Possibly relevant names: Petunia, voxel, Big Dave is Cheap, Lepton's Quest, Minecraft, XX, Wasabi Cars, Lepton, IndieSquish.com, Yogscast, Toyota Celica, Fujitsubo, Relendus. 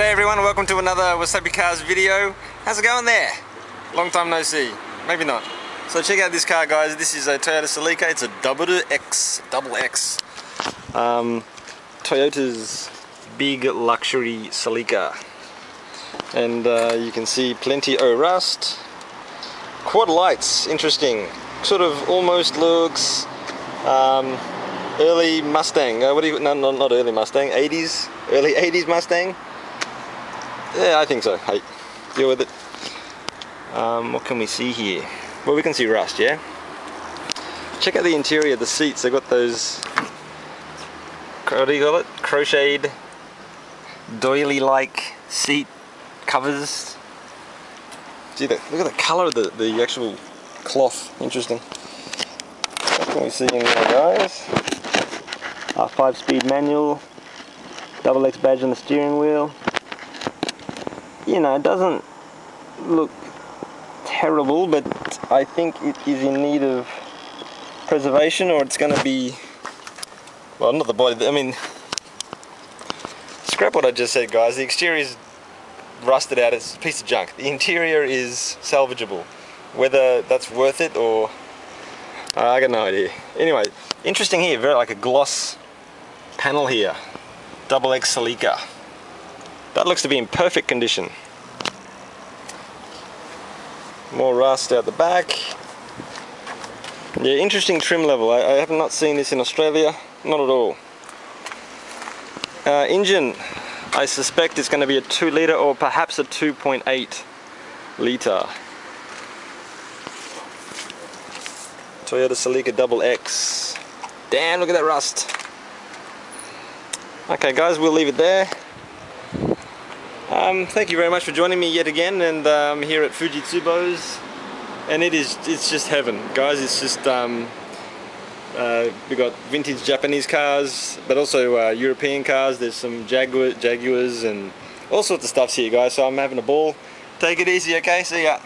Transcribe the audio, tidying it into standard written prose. G'day everyone, welcome to another Wasabi Cars video. How's it going there? Long time no see. Maybe not. So check out this car, guys. This is a Toyota Celica. It's a double X. Toyota's big luxury Celica. And you can see plenty of rust. Quad lights, interesting. Sort of almost looks early Mustang. Not early Mustang, 80s. Early 80s Mustang. Yeah, I think so. Hey, deal with it. What can we see here? Well, we can see rust, yeah? Check out the interior of the seats. They've got those, what do you call it? Crocheted, doily-like seat covers. Gee, look at the colour of the actual cloth. Interesting. What can we see in there, guys? Our 5-speed manual, double X badge on the steering wheel. You know, it doesn't look terrible, but I think it is in need of preservation, or it's going to be, well, not the body, I mean, scrap what I just said, guys. The exterior is rusted out, it's a piece of junk. The interior is salvageable. Whether that's worth it or I got no idea. Anyway, interesting here, very like a gloss panel here. Double X Celica. That looks to be in perfect condition. More rust out the back. Yeah, interesting trim level. I have not seen this in Australia. Not at all. Engine. I suspect it's going to be a 2-litre or perhaps a 2.8 litre. Toyota Celica Double X. Damn, look at that rust. Okay guys, we'll leave it there. Thank you very much for joining me yet again, and here at Fujitsubo's, and it's just heaven, guys. It's just we got vintage Japanese cars, but also European cars. There's some Jaguars and all sorts of stuffs here, guys. So I'm having a ball. Take it easy, okay? See ya.